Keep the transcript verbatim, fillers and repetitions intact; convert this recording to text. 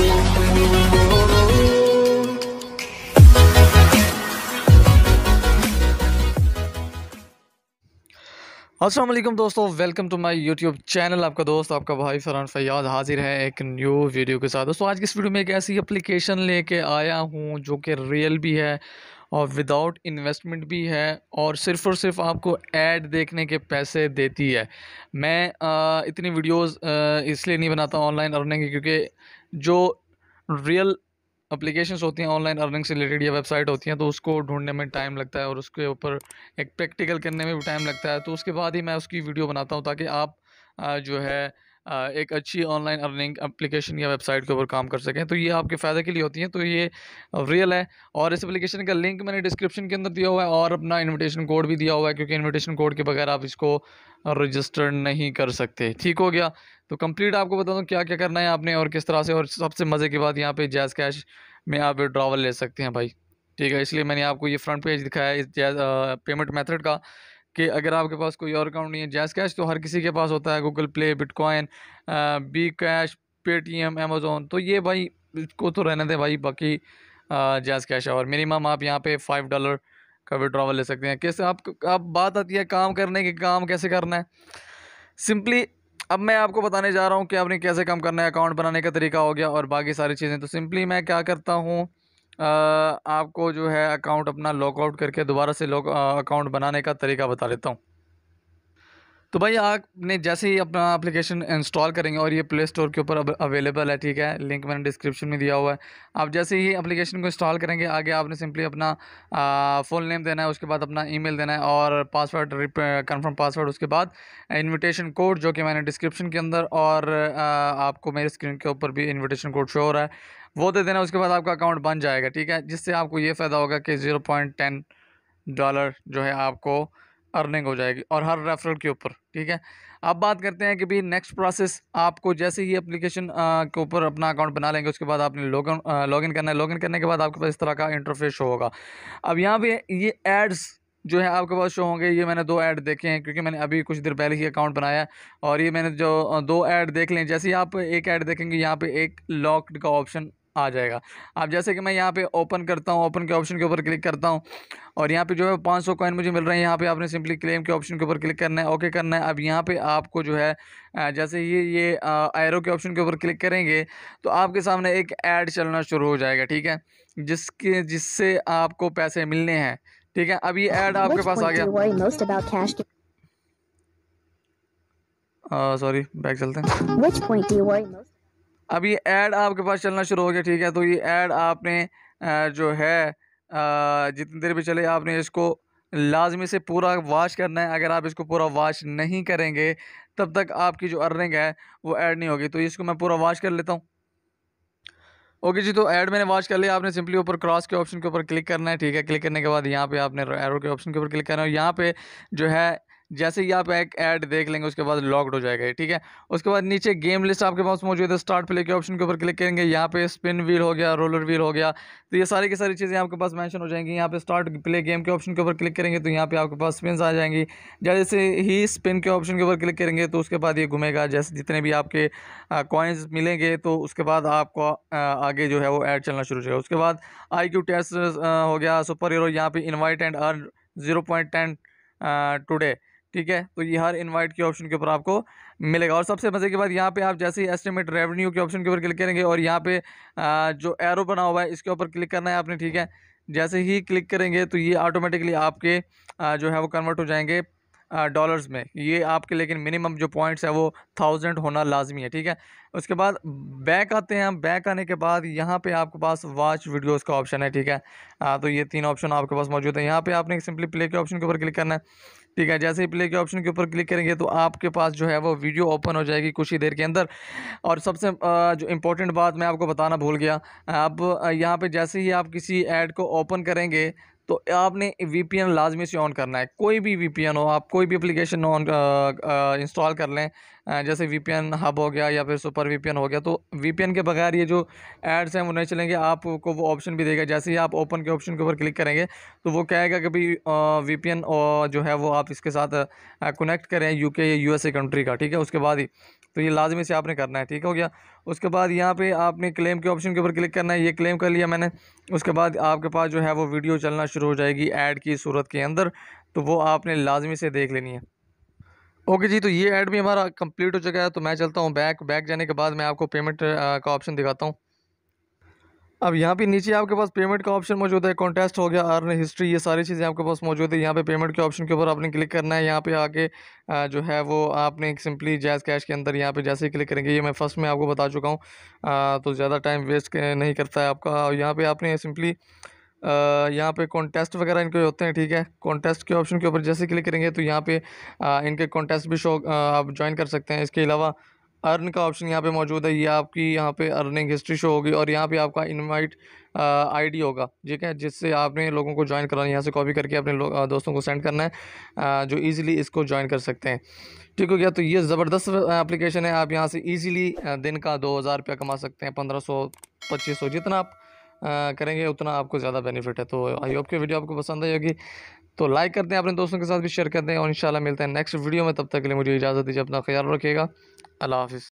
अस्सलाम वालेकुम दोस्तों, welcome to my YouTube channel. आपका दोस्त आपका भाई फरहान फैयाज़ हाजिर है एक न्यू वीडियो के साथ। दोस्तों आज की इस वीडियो में एक ऐसी एप्लीकेशन लेके आया हूँ जो कि रियल भी है और विदाउट इन्वेस्टमेंट भी है और सिर्फ़ और सिर्फ आपको ऐड देखने के पैसे देती है। मैं आ, इतनी वीडियोस इसलिए नहीं बनाता ऑनलाइन अर्निंग की, क्योंकि जो रियल एप्लीकेशंस होती हैं ऑनलाइन अर्निंग से रिलेटेड या वेबसाइट होती हैं तो उसको ढूंढने में टाइम लगता है और उसके ऊपर एक प्रैक्टिकल करने में भी टाइम लगता है। तो उसके बाद ही मैं उसकी वीडियो बनाता हूँ ताकि आप आ, जो है एक अच्छी ऑनलाइन अर्निंग एप्लीकेशन या वेबसाइट के ऊपर काम कर सकें। तो ये आपके फ़ायदे के लिए होती हैं। तो ये रियल है और इस एप्लीकेशन का लिंक मैंने डिस्क्रिप्शन के अंदर दिया हुआ है और अपना इनविटेशन कोड भी दिया हुआ है, क्योंकि इनविटेशन कोड के बगैर आप इसको रजिस्टर नहीं कर सकते। ठीक हो गया, तो कंप्लीट आपको बता दूँ क्या क्या करना है आपने और किस तरह से। और सबसे मज़े की बात, यहाँ पर जैज़ कैश में आप विड्रॉवल ले सकते हैं भाई, ठीक है। इसलिए मैंने आपको ये फ्रंट पेज दिखाया इस जैज़ पेमेंट मैथड का कि अगर आपके पास कोई और अकाउंट नहीं है। जैज़ कैश तो हर किसी के पास होता है, Google play, bitcoin, B cash, Paytm, Amazon, तो ये भाई इसको तो रहने दें भाई। बाकी जैज़ कैश और मिनिमम आप यहाँ पे फाइव डॉलर का विड्रॉवल ले सकते हैं। कैसे आप, आप बात आती है काम करने के, काम कैसे करना है सिंपली। अब मैं आपको बताने जा रहा हूँ कि आपने कैसे काम करना है। अकाउंट बनाने का तरीका हो गया और बाकी सारी चीज़ें। तो सिंपली मैं क्या करता हूँ, आ, आपको जो है अकाउंट अपना लॉकआउट करके दोबारा से लॉक अकाउंट बनाने का तरीका बता देता हूँ। तो भाई आपने जैसे ही अपना एप्लीकेशन इंस्टॉल करेंगे, और ये प्ले स्टोर के ऊपर अब अवेलेबल है, ठीक है, लिंक मैंने डिस्क्रिप्शन में दिया हुआ है। आप जैसे ही एप्लीकेशन को इंस्टॉल करेंगे, आगे आपने सिंपली अपना फुल नेम देना है, उसके बाद अपना ईमेल देना है और पासवर्ड, कंफर्म पासवर्ड, उसके बाद इन्विटेशन कोड जो कि मैंने डिस्क्रिप्शन के अंदर और आ, आपको मेरे स्क्रीन के ऊपर भी इन्विटेशन कोड शो हो रहा है वो दे देना। उसके बाद आपका अकाउंट बन जाएगा, ठीक है, जिससे आपको ये फ़ायदा होगा कि ज़ीरो पॉइंट टेन डॉलर जो है आपको अर्निंग हो जाएगी और हर रेफरल के ऊपर, ठीक है। अब बात करते हैं कि भी नेक्स्ट प्रोसेस। आपको जैसे ही एप्लीकेशन के ऊपर अपना अकाउंट बना लेंगे, उसके बाद आपने लॉगिन लॉगिन करना है। लॉगिन करने के बाद आपके पास इस तरह का इंटरफेस शो होगा। अब यहाँ पे ये एड्स जो है आपके पास शो होंगे। ये मैंने दो ऐड देखे हैं, क्योंकि मैंने अभी कुछ देर पहले ही अकाउंट बनाया है और ये मैंने जो दो ऐड देख लें। जैसे ही आप एक ऐड देखेंगे, यहाँ पर एक लॉक्ड का ऑप्शन आ जाएगा। अब जैसे कि मैं यहाँ पे ओपन करता हूँ, ओपन के ऑप्शन के ऊपर क्लिक करता हूँ और यहाँ पे जो है पाँच सौ कॉइन मुझे मिल रहे हैं। यहाँ पे आपने सिंपली क्लेम के ऑप्शन के ऊपर क्लिक करना है, ओके करना है। अब यहाँ पे आपको जो है जैसे ही ये एरो के ऑप्शन के ऊपर क्लिक करेंगे तो आपके सामने एक ऐड चलना शुरू हो जाएगा, ठीक है, जिसके जिससे आपको पैसे मिलने हैं, ठीक है। अब ये ऐड आपके पास आ गया। सॉरी, बैक चलते हैं। अब ये ऐड आपके पास चलना शुरू हो गया, ठीक है। तो ये ऐड आपने जो है जितनी देर भी चले आपने इसको लाजमी से पूरा वॉच करना है। अगर आप इसको पूरा वॉच नहीं करेंगे तब तक आपकी जो अर्निंग है वो ऐड नहीं होगी। तो इसको मैं पूरा वॉच कर लेता हूँ। ओके जी, तो ऐड मैंने वॉच कर लिया। आपने सिंपली ऊपर क्रॉस के ऑप्शन के ऊपर क्लिक करना है, ठीक है। क्लिक करने के बाद यहाँ पे आपने एरो के ऑप्शन के ऊपर क्लिक करना है। यहाँ पे जो है जैसे ही आप एक ऐड देख लेंगे उसके बाद लॉक्ड हो जाएगा, ठीक है। उसके बाद नीचे गेम लिस्ट आपके पास मौजूद है। स्टार्ट प्ले के ऑप्शन के ऊपर क्लिक करेंगे, यहाँ पे स्पिन व्हील हो गया, रोलर व्हील हो गया, तो ये सारी की सारी चीज़ें आपके पास मेंशन हो जाएंगी। यहाँ पे स्टार्ट प्ले गेम के ऑप्शन के ऊपर क्लिक करेंगे तो यहाँ पे आपके पास स्पिन आ जाएंगी। जैसे ही स्पिन के ऑप्शन के ऊपर क्लिक करेंगे तो उसके बाद ये घूमेगा। जैसे जितने भी आपके कॉइन्स मिलेंगे तो उसके बाद आपको आगे जो है वो ऐड चलना शुरू हो जाएगा। उसके बाद आई क्यू टेस्ट हो गया, सुपर हीरो, यहाँ पे invite and earn zero point ten today, ठीक है। तो ये हर इनवाइट के ऑप्शन के ऊपर आपको मिलेगा। और सबसे मजे के बाद यहाँ पे आप जैसे ही एस्टिमेट रेवेन्यू के ऑप्शन के ऊपर क्लिक करेंगे और यहाँ पे जो एरो बना हुआ है इसके ऊपर क्लिक करना है आपने, ठीक है। जैसे ही क्लिक करेंगे तो ये ऑटोमेटिकली आपके जो है वो कन्वर्ट हो जाएंगे डॉलर्स में। ये आपके लेकिन मिनिमम जो पॉइंट्स है वो थाउजेंड होना लाजमी है, ठीक है। उसके बाद बैक आते हैं। हम बैक आने के बाद यहाँ पे आपके पास वॉच वीडियोस का ऑप्शन है, ठीक है। आ, तो ये तीन ऑप्शन आपके पास मौजूद है। यहाँ पे आपने सिंपली प्ले के ऑप्शन के ऊपर क्लिक करना है, ठीक है। जैसे ही प्ले के ऑप्शन के ऊपर क्लिक करेंगे तो आपके पास जो है वो वीडियो ओपन हो जाएगी कुछ ही देर के अंदर। और सबसे जो इम्पोर्टेंट बात मैं आपको बताना भूल गया, अब यहाँ पर जैसे ही आप किसी ऐड को ओपन करेंगे तो आपने वीपीएन लाजमी से ऑन करना है। कोई भी वीपीएन हो, आप कोई भी एप्लीकेशन ऑन इंस्टॉल कर लें, जैसे वीपीएन हब हो गया या फिर सुपर वीपीएन हो गया, तो वीपीएन के बगैर ये जो एड्स हैं वो नहीं चलेंगे। आपको वो ऑप्शन भी देगा। जैसे ही आप ओपन के ऑप्शन के ऊपर क्लिक करेंगे तो वो कहेगा कि भाई वीपीएन जो है वो आप इसके साथ कनेक्ट करें यूके या यूएसए कंट्री का, ठीक है। उसके बाद ही तो ये लाजमी से आपने करना है। ठीक हो गया। उसके बाद यहाँ पे आपने क्लेम के ऑप्शन के ऊपर क्लिक करना है। ये क्लेम कर लिया मैंने, उसके बाद आपके पास जो है वो वीडियो चलना शुरू हो जाएगी ऐड की सूरत के अंदर, तो वो आपने लाजमी से देख लेनी है। ओके जी, तो ये ऐड भी हमारा कंप्लीट हो चुका है। तो मैं चलता हूँ बैक, बैक जाने के बाद मैं आपको पेमेंट का ऑप्शन दिखाता हूँ। अब यहाँ पे नीचे आपके पास पेमेंट का ऑप्शन मौजूद है, कॉन्टेस्ट हो गया, अर्न हिस्ट्री, ये सारी चीज़ें आपके पास मौजूद है। यहाँ पे पेमेंट के ऑप्शन के ऊपर आपने क्लिक करना है। यहाँ पे आके जो है वो आपने सिंपली जैज़ कैश के अंदर यहाँ पे जैसे ही क्लिक करेंगे, ये मैं फर्स्ट में आपको बता चुका हूँ, तो ज़्यादा टाइम वेस्ट नहीं करता है आपका। यहाँ पर आपने सिंपली यहाँ पे कॉन्टेस्ट वगैरह इनके होते हैं। ठीक है, कॉन्टेस्ट के ऑप्शन के ऊपर जैसे क्लिक करेंगे तो यहाँ पे आ, इनके कॉन्टेस्ट भी शो आप ज्वाइन कर सकते हैं। इसके अलावा अर्न का ऑप्शन यहाँ पे मौजूद है, ये आपकी यहाँ पे अर्निंग हिस्ट्री शो होगी और यहाँ पे आपका इनवाइट आईडी होगा। ठीक है, जिससे आपने लोगों को ज्वाइन कराना है, यहाँ से कॉपी करके अपने आ, दोस्तों को सेंड करना है आ, जो ईज़िली इसको ज्वाइन कर सकते हैं। ठीक हो गया। तो ये ज़बरदस्त एप्लीकेशन है, आप यहाँ से ईज़िली दिन का दो हज़ार रुपया कमा सकते हैं, पंद्रह सौ, पच्चीस सौ, जितना आप आ, करेंगे उतना आपको ज़्यादा बेनिफिट है। तो आई होप कि वीडियो आपको पसंद आई होगी, तो लाइक कर दें, अपने दोस्तों के साथ भी शेयर कर दें और इंशाल्लाह मिलते हैं नेक्स्ट वीडियो में। तब तक के लिए मुझे इजाज़त दीजिए, अपना ख्याल रखिएगा, अल्लाह हाफिज़।